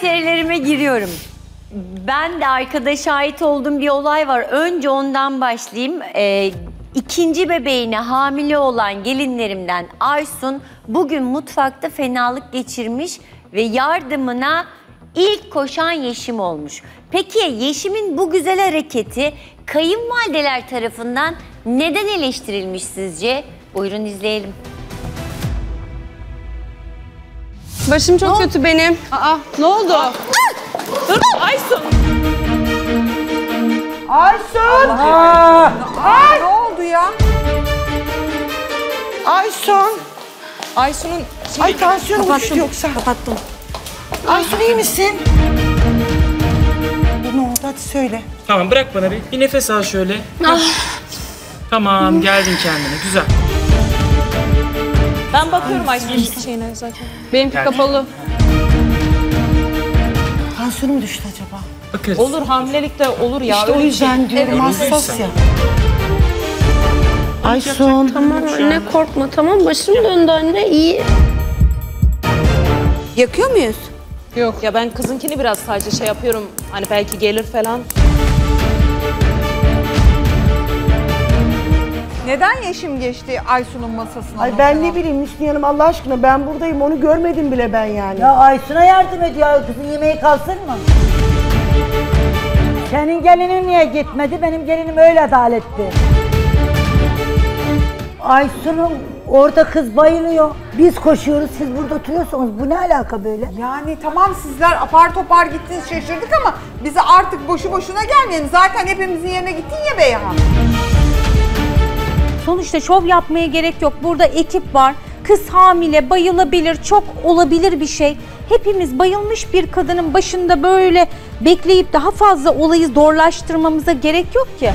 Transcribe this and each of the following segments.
kriterlerime giriyorum. Ben de arkada şahit olduğum bir olay var. Önce ondan başlayayım. İkinci bebeğine hamile olan gelinlerimden Ayşun bugün mutfakta fenalık geçirmiş ve yardımına ilk koşan Yeşim olmuş. Peki Yeşim'in bu güzel hareketi kayınvalideler tarafından neden eleştirilmiş sizce? Buyurun izleyelim. Başım çok kötü benim. Aa, ne oldu? Dur, Ayşun. Ayşun! Ay! Ne oldu ya? Ayşun! Ayşun'un... Ay tansiyonu uçtu yoksa. Kapattım. Ayşun iyi misin? Ne oldu? Hadi söyle. Tamam, bırak bana bir nefes al şöyle. Ah. Tamam, geldin kendine. Güzel. Ben bakıyorum Ayşun'un şeyine zaten. Benimki kapalı. Tansiyonu mu düştü acaba? Bakarız. Olur, hamilelik de olur ya. İşte o yüzden diyorum, hassas ya. Ayşun. Tamam anne, korkma tamam. Başım döndü anne, iyi. Yakıyor muyuz? Yok. Ya ben kızınkini biraz sadece şey yapıyorum. Hani belki gelir falan. Neden Yeşim geçti Aysun'un masasına? Ay ben ne bileyim Müslihan'ım, Allah aşkına ben buradayım, onu görmedim bile ben yani. Ya Aysun'a yardım et ya, kızın yemeği kalsın mı? Senin gelinin niye gitmedi? Benim gelinim öyle adaletti. Aysun'um orada kız bayılıyor. Biz koşuyoruz, siz burada oturuyorsunuz. Bu ne alaka böyle? Yani tamam sizler apar topar gittiniz, şaşırdık ama bize artık boşu boşuna gelmeyin. Zaten hepimizin yerine gittin ya Beyhan. Sonuçta şov yapmaya gerek yok. Burada ekip var. Kız hamile, bayılabilir, çok olabilir bir şey. Hepimiz bayılmış bir kadının başında böyle bekleyip daha fazla olayı zorlaştırmamıza gerek yok ki.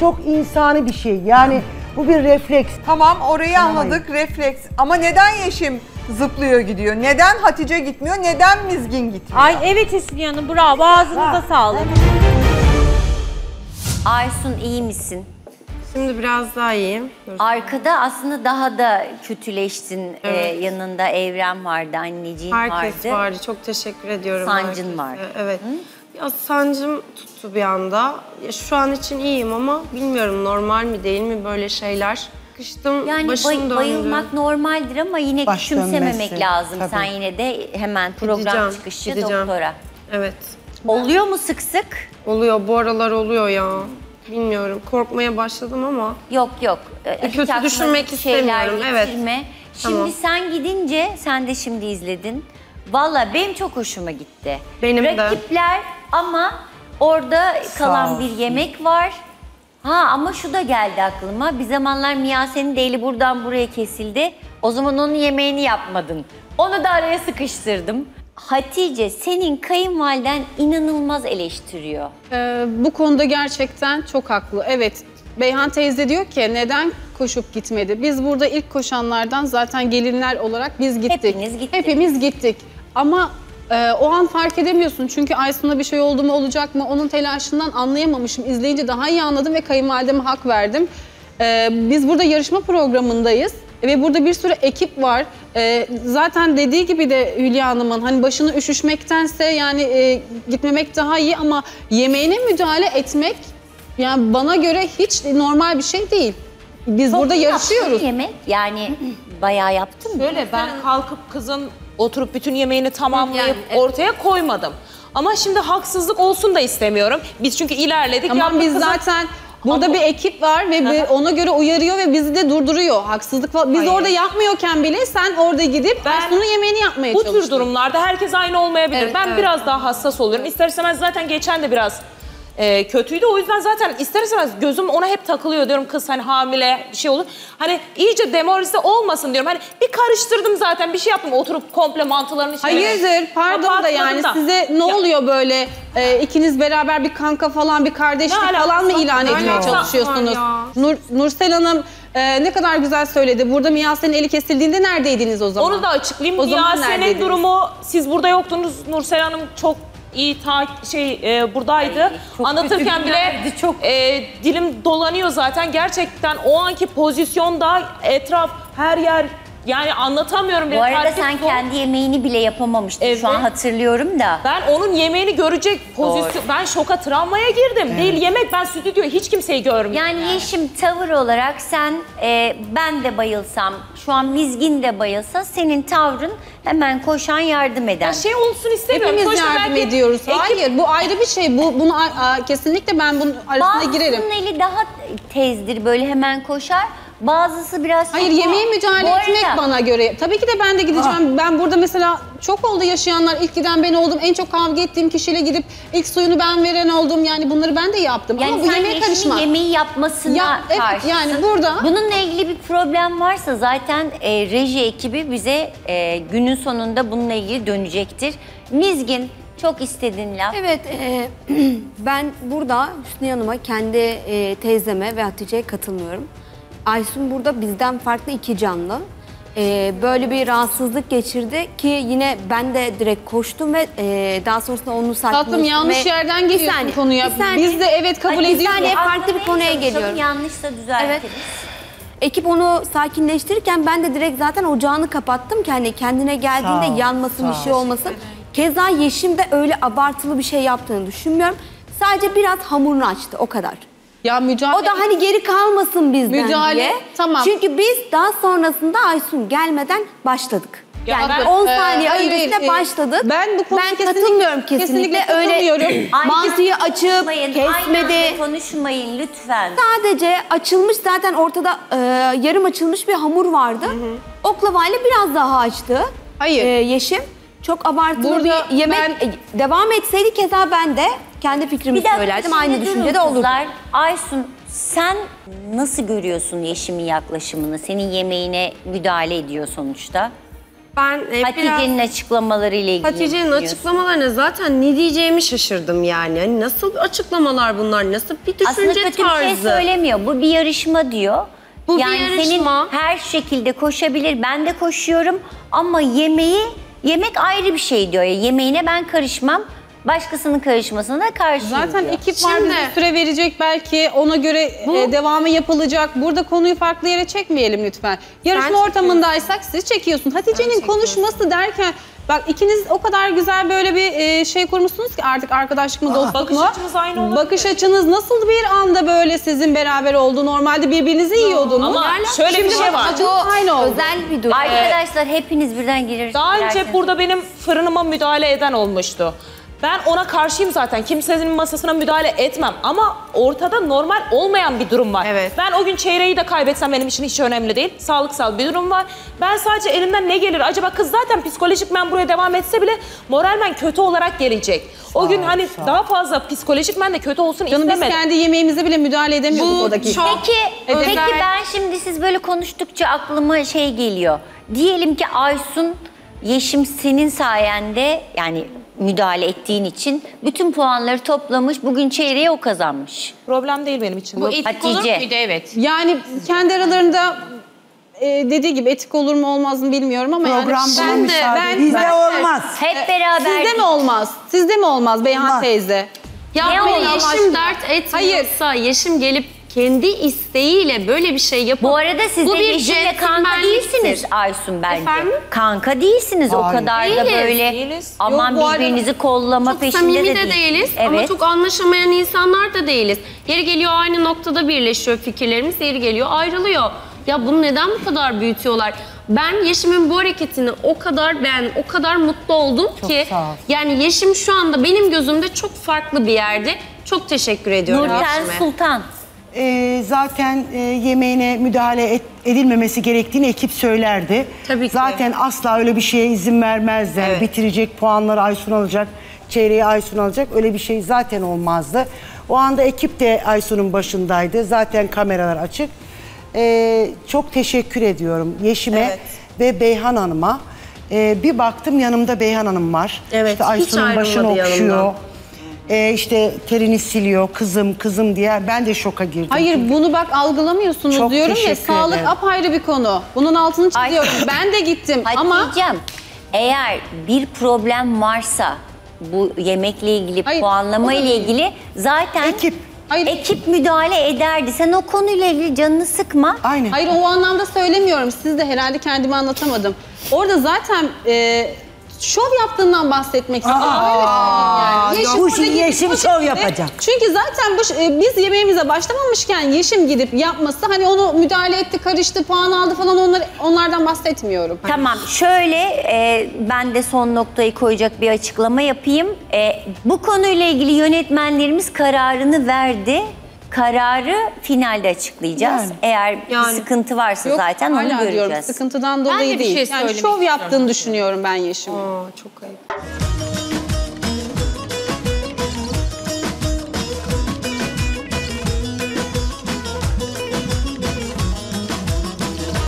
Çok insani bir şey. Yani bu bir refleks. Tamam, orayı anladık. Hayır. Refleks. Ama neden Yeşim zıplıyor gidiyor? Neden Hatice gitmiyor? Neden Mizgin gitmiyor? Ay evet Esniye Hanım, bravo. Ağzınıza sağlık. Ayşun iyi misin? Şimdi biraz daha iyiyim. Arkada aslında daha da kötüleştin. Evet. Yanında Evren vardı, anneciğin vardı. Herkes vardı. Çok teşekkür ediyorum. Sancın var. Evet. Hı? Ya sancım tuttu bir anda. Ya, şu an için iyiyim ama bilmiyorum normal mi değil mi böyle şeyler. Kıştım, yani başım döndü. Bayılmak normaldir ama yine küçümsememek lazım. Tabii. Sen yine de hemen program çıkışı doktora. Evet. Oluyor mu sık sık? Oluyor, bu aralar oluyor ya. Bilmiyorum, korkmaya başladım ama... Yok yok, kötü düşünmek istemiyorum, evet. Şimdi tamam. Sen gidince, sen de şimdi izledin. Valla benim çok hoşuma gitti. Benim rakipler, de. Rakipler ama orada kalan bir yemek var. Ha ama şu da geldi aklıma, bir zamanlar Miyase'nin de eli buradan buraya kesildi. O zaman onun yemeğini yapmadın. Onu da araya sıkıştırdım. Hatice, senin kayınvaliden inanılmaz eleştiriyor. Bu konuda gerçekten çok haklı. Evet, Beyhan teyze diyor ki neden koşup gitmedi? Biz burada ilk koşanlardan zaten gelinler olarak biz gittik. Hepimiz gittik. Ama o an fark edemiyorsun. Çünkü Aysun'la bir şey oldu mu olacak mı onun telaşından anlayamamışım. İzleyince daha iyi anladım ve kayınvalideme hak verdim. Biz burada yarışma programındayız. Ve burada bir sürü ekip var. Zaten dediği gibi de Hülya Hanım'ın hani başını üşüşmektense yani gitmemek daha iyi ama yemeğine müdahale etmek yani bana göre hiç normal bir şey değil. Biz çok burada yarışıyoruz. Yemek yani bayağı yaptım. Şöyle ben kalkıp kızın oturup bütün yemeğini tamamlayıp yani, evet, ortaya koymadım. Ama şimdi haksızlık olsun da istemiyorum. Biz çünkü ilerledik. Ama biz zaten... Burada bir ekip var ve ona göre uyarıyor ve bizi de durduruyor. Haksızlık var. Biz orada yapmıyorken bile sen orada gidip Aysun'un yemeğini yapmaya çalıştın. Bu tür durumlarda herkes aynı olmayabilir. Evet, ben biraz daha hassas oluyorum. İster istemez zaten geçen de biraz kötüydü. O yüzden zaten ister istemez gözüm ona hep takılıyor. Diyorum kız hani hamile bir şey olur. Hani iyice demoralize olmasın diyorum. Hani bir karıştırdım zaten bir şey yaptım. Oturup komple mantılarını... Hayırdır pardon da yani size ne oluyor böyle ikiniz beraber bir kanka falan bir kardeşlik falan mı ilan etmeye çalışıyorsunuz? Nursel Hanım ne kadar güzel söyledi. Burada Miyase'nin eli kesildiğinde neredeydiniz o zaman? Onu da açıklayayım. Miyase'nin durumu siz burada yoktunuz Nursel Hanım çok... İyi buradaydı. Ay, anlatırken bile çok... dilim dolanıyor zaten. Gerçekten o anki pozisyonda etraf her yer Yani anlatamıyorum bile. Bu arada sen kendi yemeğini bile yapamamıştın. Evet. Şu an hatırlıyorum da. Ben onun yemeğini görecek pozisyon... Ben şoka, travmaya girdim. Evet. Değil yemek, ben stüdyoya hiç kimseyi görmüyorum. Yani Yeşim, tavır olarak sen ben de bayılsam, şu an Mizgin de bayılsa, senin tavrın hemen koşan, yardım eden. Ya şey olsun istemiyorum. Hepimiz koşan, yardım ediyoruz. Hayır, bu ayrı bir şey. Bunu kesinlikle ben bunun arasına girerim. Bazısının eli daha tezdir, böyle hemen koşar. Bazısı biraz... Hayır, yemeğe mücadele etmek bana göre. Tabii ki de ben de gideceğim. Ben burada mesela çok oldu yaşayanlar. İlk giden ben oldum. En çok kavga ettiğim kişiyle gidip ilk suyunu ben veren oldum. Yani bunları ben de yaptım. Yani ama bu yemeğe karışmaz. Yemeği yapmasına karşısın. Yani burada... Bununla ilgili bir problem varsa zaten reji ekibi bize günün sonunda bununla ilgili dönecektir. Mizgin, çok istediğin laf. Evet, ben burada Hüsniye Hanım'a, kendi teyzeme ve Hatice'ye katılmıyorum. Ayşun burada bizden farklı, iki canlı. Böyle bir rahatsızlık geçirdi ki yine ben de direkt koştum ve daha sonrasında onu saklamıştım. Tatlım, yanlış yerden geliyorsun konuya. Biz de evet kabul ediyoruz. Bir saniye, farklı bir konuya geliyorum. Yanlışsa düzeltiriz. Evet. Ekip onu sakinleştirirken ben de direkt zaten ocağını kapattım ki hani kendine geldiğinde yanmasın, bir şey olmasın. Evet. Keza Yeşim de öyle abartılı bir şey yaptığını düşünmüyorum. Sadece biraz hamurunu açtı, o kadar. Ya mücadele... O da hani geri kalmasın bizden diye. Tamam. Çünkü biz daha sonrasında Ayşun gelmeden başladık. Ya yani ben, 10 saniye öncesinde başladık. Ben bu konuda katılmıyorum kesinlikle. Öyle mantıyı açıp kesmedi. Konuşmayın lütfen. Sadece açılmış, zaten ortada yarım açılmış bir hamur vardı. Oklavayla biraz daha açtı. Hayır. Yeşim. Çok abartılı burada bir yemek. Devam etseydi keza ben de kendi fikrimi söylerdim. Aynı düşüncede olurdu. Ayşun, sen nasıl görüyorsun Yeşim'in yaklaşımını? Senin yemeğine müdahale ediyor sonuçta. Ben Hatice'nin açıklamalarıyla ilgili. Hatice'nin açıklamalarına zaten ne diyeceğimi şaşırdım yani. Hani nasıl açıklamalar bunlar? Nasıl bir düşünce tarzı? Aslında kötü bir şey söylemiyor. Bu bir yarışma diyor. Bu yani bir yarışma. Senin her şekilde koşabilir. Ben de koşuyorum ama yemek ayrı bir şey diyor. Yemeğine ben karışmam. Başkasının karışmasına da karşıyım. Zaten diyor. Ekip var, bize süre verecek, belki ona göre devamı yapılacak. Burada konuyu farklı yere çekmeyelim lütfen. Yarışma ortamındaysak siz çekiyorsun. Hatice'nin konuşması derken bak, ikiniz o kadar güzel böyle bir şey kurmuşsunuz ki artık arkadaşlık mı, dostluk mu? Bakış açınız aynı olabilir. Bakış açınız nasıl bir anda böyle sizin beraber oldu? Normalde birbirinizi yiyordunuz. Ama şöyle şimdi bir şey var. Aynı özel bir durum. Arkadaşlar hepiniz birden gelirsiniz. Daha önce burada benim fırınıma müdahale eden olmuştu. Ben ona karşıyım zaten. Kimsenin masasına müdahale etmem. Ama ortada normal olmayan bir durum var. Evet. Ben o gün çeyreği de kaybetsem benim için hiç önemli değil. Sağlıksal bir durum var. Ben sadece elimden ne gelir? Acaba kız zaten psikolojikmen buraya devam etse bile moralmen kötü olarak gelecek. O gün hani daha fazla psikolojikmen de kötü olsun istemedim. Biz kendi yemeğimize bile müdahale edemiyorduk odaki. Peki ben şimdi siz böyle konuştukça aklıma şey geliyor. Diyelim ki Ayşun, Yeşim senin sayende yani... müdahale ettiğin için bütün puanları toplamış, bugün çeyreği o kazanmış. Problem değil benim için. Bu etik olur muydu? Evet. Yani kendi aralarında dediği gibi etik olur mu olmaz mı bilmiyorum ama yani bizde olmaz. Hep beraber. Sizde mi olmaz? Sizde mi olmaz Beyhan teyze? Ya Yeşim dert etmiyorsa, Yeşim gelip kendi isteğiyle böyle bir şey yapıp... Bu arada siz de Yeşim'le kanka değilsiniz Ayşun bence. Efendim? Kanka değilsiniz. Aynen. O kadar değiliz, da böyle değiliz. Aman yok, birbirinizi kollama peşinde de değiliz. Evet. Ama çok anlaşamayan insanlar da değiliz. Yeri geliyor aynı noktada birleşiyor fikirlerimiz, yeri geliyor ayrılıyor. Ya bunu neden bu kadar büyütüyorlar? Ben Yeşim'in bu hareketini o kadar mutlu oldum ki. Yani Yeşim şu anda benim gözümde çok farklı bir yerde. Çok teşekkür ediyorum Yeşim'e. Sultan. Zaten yemeğine müdahale edilmemesi gerektiğini ekip söylerdi. Tabii ki. Zaten asla öyle bir şeye izin vermezler. Evet. Bitirecek, puanları Ayşun alacak, çeyreği Ayşun alacak. Öyle bir şey zaten olmazdı. O anda ekip de Aysun'un başındaydı. Zaten kameralar açık. Çok teşekkür ediyorum Yeşim'e ve Beyhan Hanım'a. Bir baktım yanımda Beyhan Hanım var. Evet, işte Aysun'un başını okşuyor. İşte terini siliyor, kızım diye ben de şoka girdim. Hayır çünkü. Bunu bak algılamıyorsunuz çok diyorum ya, sağlık apayrı bir konu. Bunun altını çiziyorum. Ben de gittim ama... Hatice'm, eğer bir problem varsa bu yemekle ilgili, puanlama ile ilgili zaten... Ekip. Hayır. Ekip müdahale ederdi. Sen o konuyla ilgili canını sıkma. Aynen. Hayır, o anlamda söylemiyorum. Siz de herhalde kendimi anlatamadım. Orada zaten şov yaptığından bahsetmek istiyorum. Yani. Yeşim şov yapacak. Çünkü zaten bu, biz yemeğimize başlamamışken Yeşim gidip yapması, hani onu müdahale etti, karıştı, puan aldı falan, onlardan bahsetmiyorum. Tamam, şöyle ben de son noktayı koyacak bir açıklama yapayım. Bu konuyla ilgili yönetmenlerimiz kararını verdi. Kararı finalde açıklayacağız. Yani, eğer yani, sıkıntı varsa yok, zaten onu göreceğiz. Diyorum, sıkıntıdan dolayı değil. Ben de bir şey söylemek istiyorum. Şov yaptığını düşünüyorum ben Yeşim'in. Çok ayıp.